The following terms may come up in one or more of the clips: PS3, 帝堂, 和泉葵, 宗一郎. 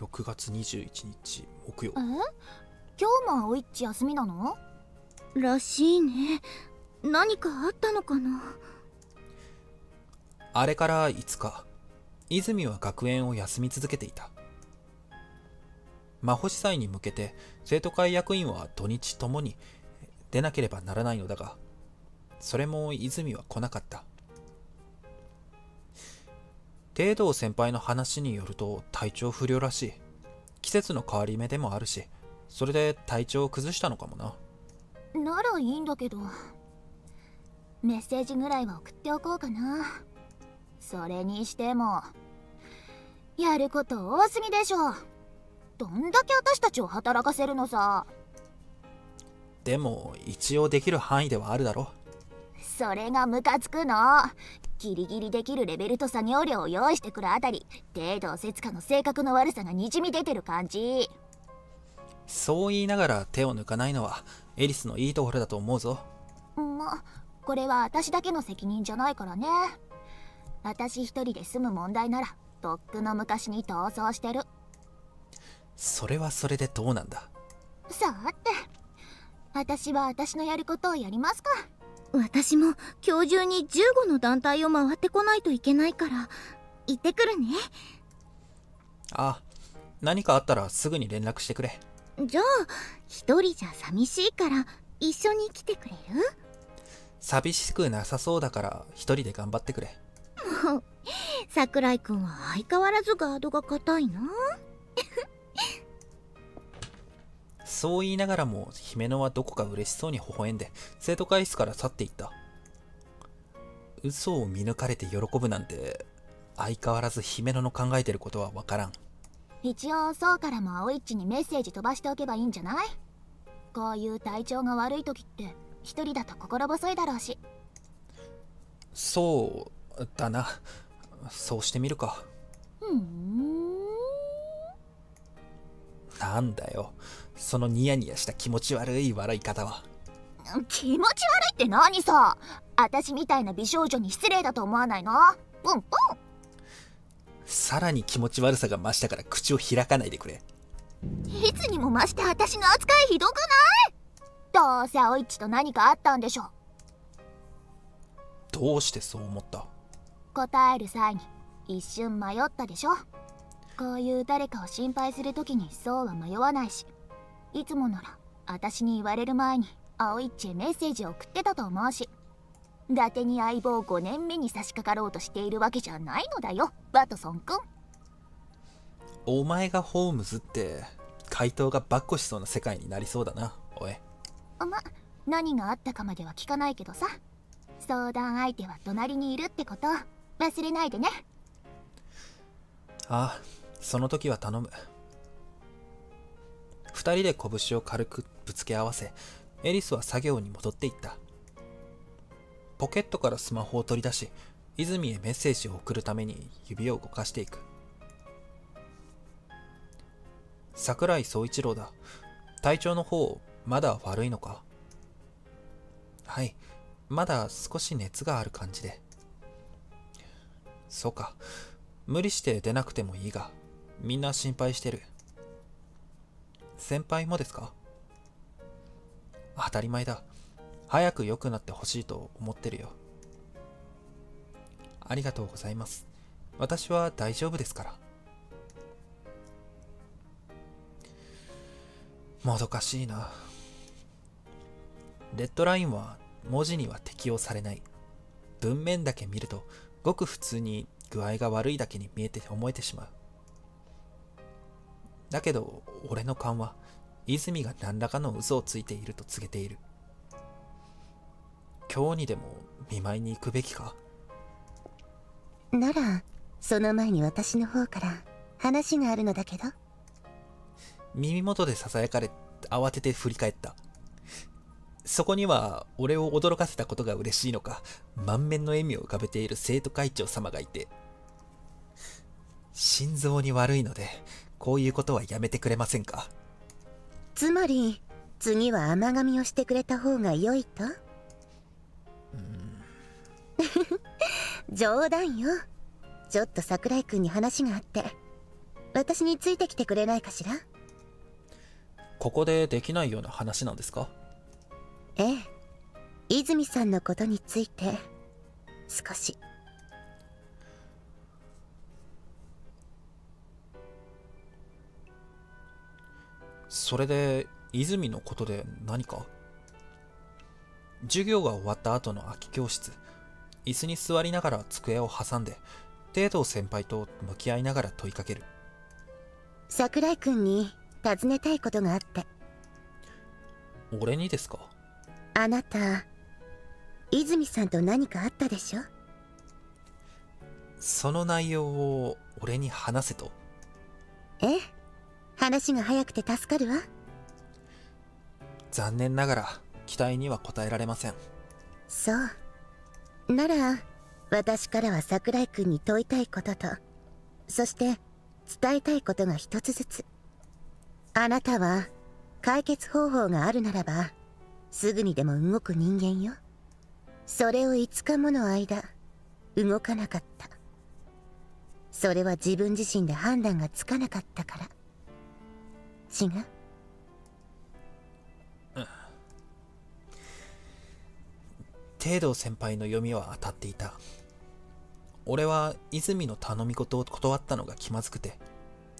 6月21日木曜。え？今日も葵っち休みなの？らしいね。何かあったのかな。あれから5日、泉は学園を休み続けていた。魔法祭に向けて生徒会役員は土日ともに出なければならないのだが、それも泉は来なかった。帝道先輩の話によると体調不良らしい。季節の変わり目でもあるし、それで体調を崩したのかもな。ならいいんだけど、メッセージぐらいは送っておこうかな。それにしてもやること多すぎでしょ。どんだけ私たちを働かせるのさ。でも一応できる範囲ではあるだろ。それがムカつくの。ギリギリできるレベルと作業量を用意してくるあたり、程度節下の性格の悪さがにじみ出てる感じ。そう言いながら手を抜かないのはエリスのいいところだと思うぞ。ま、これは私だけの責任じゃないからね。私一人で済む問題ならとっくの昔に逃走してる。それはそれでどうなんだ。さて、私は私のやることをやりますか。私も今日中に15の団体を回ってこないといけないから行ってくるね。ああ、何かあったらすぐに連絡してくれ。じゃあ一人じゃ寂しいから一緒に来てくれる？寂しくなさそうだから一人で頑張ってくれ。もう桜井くんは相変わらずガードが固いな。そう言いながらも姫野はどこか嬉しそうに微笑んで生徒会室から去っていった。嘘を見抜かれて喜ぶなんて相変わらず姫野の考えてることはわからん。一応そうからも葵っちにメッセージ飛ばしておけばいいんじゃない？こういう体調が悪い時って一人だと心細いだろうし。そうだな、そうしてみるか。うん、なんだよそのニヤニヤした気持ち悪い笑い方は。気持ち悪いって何さ。私みたいな美少女に失礼だと思わないの？ポンポン。さらに気持ち悪さが増したから口を開かないでくれ。いつにも増して私の扱いひどくない？どうせ葵っちと何かあったんでしょ。どうしてそう思った？答える際に一瞬迷ったでしょ。こういう誰かを心配するときにそうは迷わないし、いつもなら私に言われる前に葵っちへメッセージを送ってたと思うし、伊達に相棒5年目に差し掛かろうとしているわけじゃないのだよ、ワトソン君。お前がホームズって回答がばっこしそうな世界になりそうだな、おい。ま、何があったかまでは聞かないけどさ、相談相手は隣にいるってこと忘れないでね。ああ、その時は頼む。二人で拳を軽くぶつけ合わせ、エリスは作業に戻っていった。ポケットからスマホを取り出し、泉へメッセージを送るために指を動かしていく。桜井宗一郎だ。体調の方まだ悪いのか？はい、まだ少し熱がある感じで。そうか、無理して出なくてもいいが、みんな心配してる。先輩もですか？当たり前だ。早く良くなってほしいと思ってるよ。ありがとうございます。私は大丈夫ですから。もどかしいな。レッドラインは文字には適用されない。文面だけ見ると、ごく普通に具合が悪いだけに見えて思えてしまう。だけど俺の勘は泉が何らかの嘘をついていると告げている。今日にでも見舞いに行くべきか。ならその前に私の方から話があるのだけど。耳元で囁かれ、慌てて振り返った。そこには俺を驚かせたことが嬉しいのか、満面の笑みを浮かべている生徒会長様がいて、心臓に悪いのでこういうことはやめてくれませんか。つまり次は甘噛みをしてくれた方が良いと？冗談よ。ちょっと桜井くんに話があって。私についてきてくれないかしら。ここでできないような話なんですか。ええ、泉さんのことについて少し。それで泉のことで何か。授業が終わった後の空き教室、椅子に座りながら机を挟んで帝都先輩と向き合いながら問いかける。桜井君に尋ねたいことがあって。俺にですか。あなた泉さんと何かあったでしょ。その内容を俺に話せと。ええ、話が早くて助かるわ。残念ながら期待には応えられません。そう、なら私からは桜井君に問いたいことと、そして伝えたいことが一つずつ。あなたは解決方法があるならばすぐにでも動く人間よ。それを5日もの間動かなかった。それは自分自身で判断がつかなかったから。違う？帝道先輩の読みは当たっていた。俺は泉の頼み事を断ったのが気まずくて、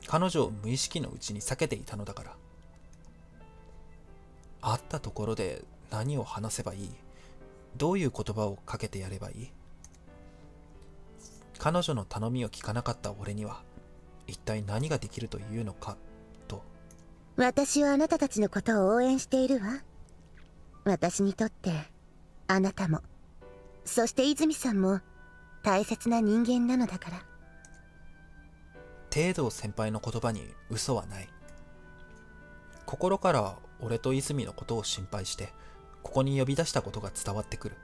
彼女を無意識のうちに避けていたのだから。会ったところで何を話せばいい、どういう言葉をかけてやればいい。彼女の頼みを聞かなかった俺には一体何ができるというのかと。私はあなたたちのことを応援しているわ。私にとってあなたも、そして泉さんも大切な人間なのだから。帝道先輩の言葉に嘘はない。心から俺と泉のことを心配してここに呼び出したことが伝わってくる。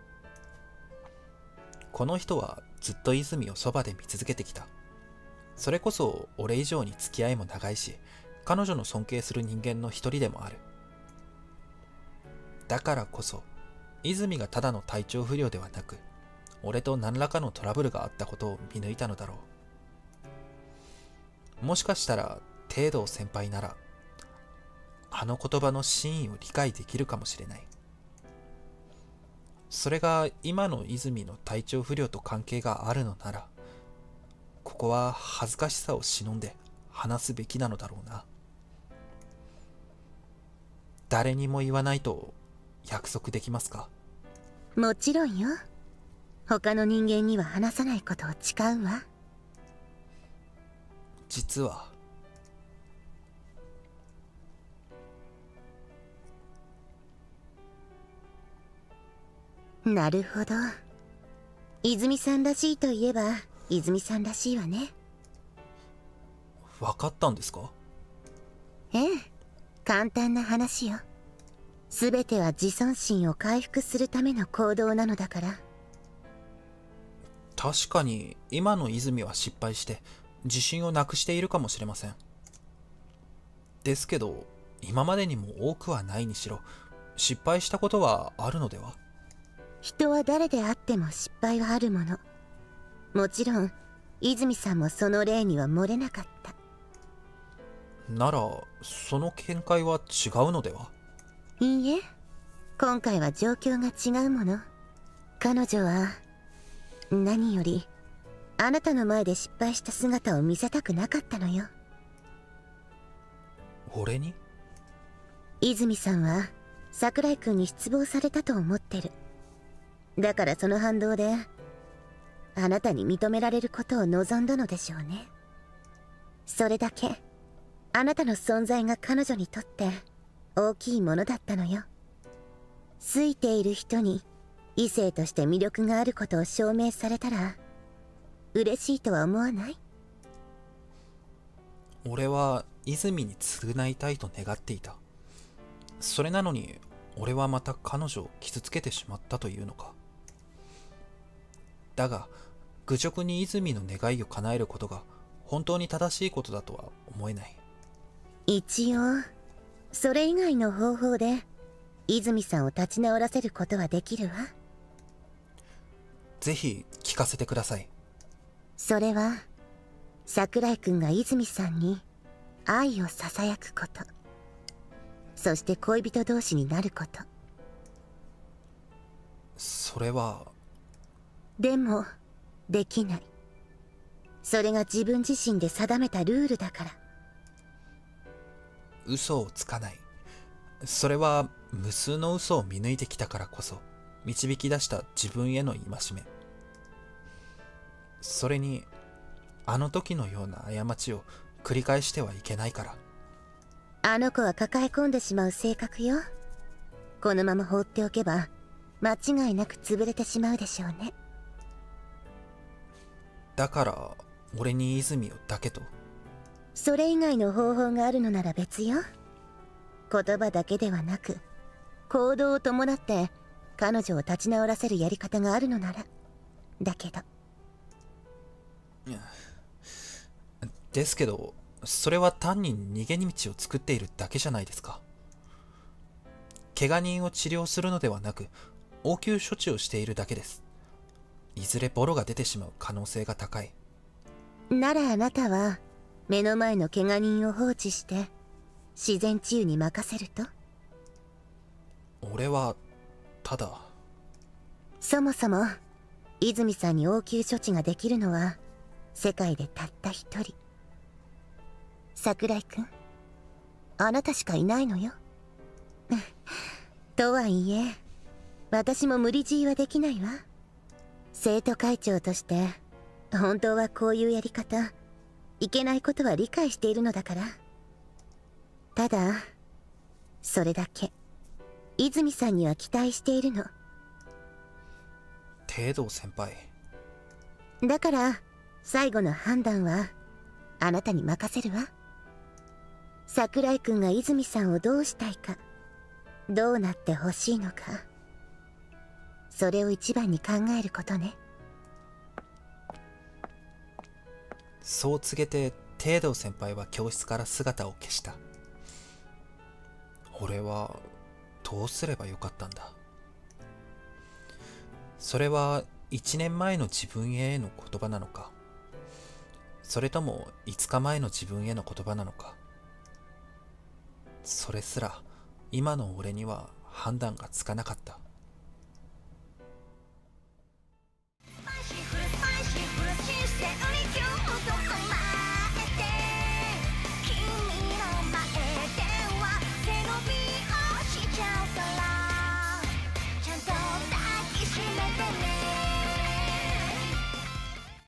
この人はずっと泉をそばで見続けてきた。それこそ俺以上に付き合いも長いし、彼女の尊敬する人間の一人でもある。だからこそ泉がただの体調不良ではなく、俺と何らかのトラブルがあったことを見抜いたのだろう。もしかしたら帝道先輩ならあの言葉の真意を理解できるかもしれない。それが今の泉の体調不良と関係があるのなら、ここは恥ずかしさを忍んで話すべきなのだろうな。誰にも言わないと約束できますか。もちろんよ。他の人間には話さないことを誓うわ。実はなるほど、泉さんらしいといえば泉さんらしいわね。分かったんですか。ええ、簡単な話よ。すべては自尊心を回復するための行動なのだから。確かに今の泉は失敗して自信をなくしているかもしれません。ですけど今までにも多くはないにしろ失敗したことはあるのでは。人は誰であっても失敗はあるもの。もちろん泉さんもその例には漏れなかった。ならその見解は違うのでは。いいえ、今回は状況が違うもの。彼女は何よりあなたの前で失敗した姿を見せたくなかったのよ。俺に？泉さんは桜井君に失望されたと思ってる。だからその反動であなたに認められることを望んだのでしょうね。それだけあなたの存在が彼女にとって大きいものだったのよ。好いている人に異性として魅力があることを証明されたら嬉しいとは思わない？俺は泉に償いたいと願っていた。それなのに俺はまた彼女を傷つけてしまったというのか。だが愚直に泉の願いを叶えることが本当に正しいことだとは思えない。一応それ以外の方法で泉さんを立ち直らせることはできるわ。ぜひ聞かせてください。それは桜井くんが泉さんに愛をささやくこと、そして恋人同士になること。それはでもできない。それが自分自身で定めたルールだから。嘘をつかない、それは無数の嘘を見抜いてきたからこそ導き出した自分への戒め。それにあの時のような過ちを繰り返してはいけないから。あの子は抱え込んでしまう性格よ。このまま放っておけば間違いなく潰れてしまうでしょうね。だから俺に泉をだけと。それ以外の方法があるのなら別よ。言葉だけではなく行動を伴って彼女を立ち直らせるやり方があるのなら。だけどですけど、それは単に逃げ道を作っているだけじゃないですか。怪我人を治療するのではなく応急処置をしているだけです。いずれボロが出てしまう可能性が高い。ならあなたは目の前の怪我人を放置して自然治癒に任せると。俺はただ、そもそも泉さんに応急処置ができるのは世界でたった一人、桜井くん、あなたしかいないのよ。とはいえ私も無理強いはできないわ。生徒会長として本当はこういうやり方いけないことは理解しているのだから。ただそれだけ泉さんには期待しているの。帝道先輩だから、最後の判断はあなたに任せるわ。桜井くんが泉さんをどうしたいか、どうなってほしいのか、それを一番に考えることね。そう告げて帝道先輩は教室から姿を消した。俺はどうすればよかったんだ。それは1年前の自分への言葉なのか、それとも5日前の自分への言葉なのか。それすら今の俺には判断がつかなかった。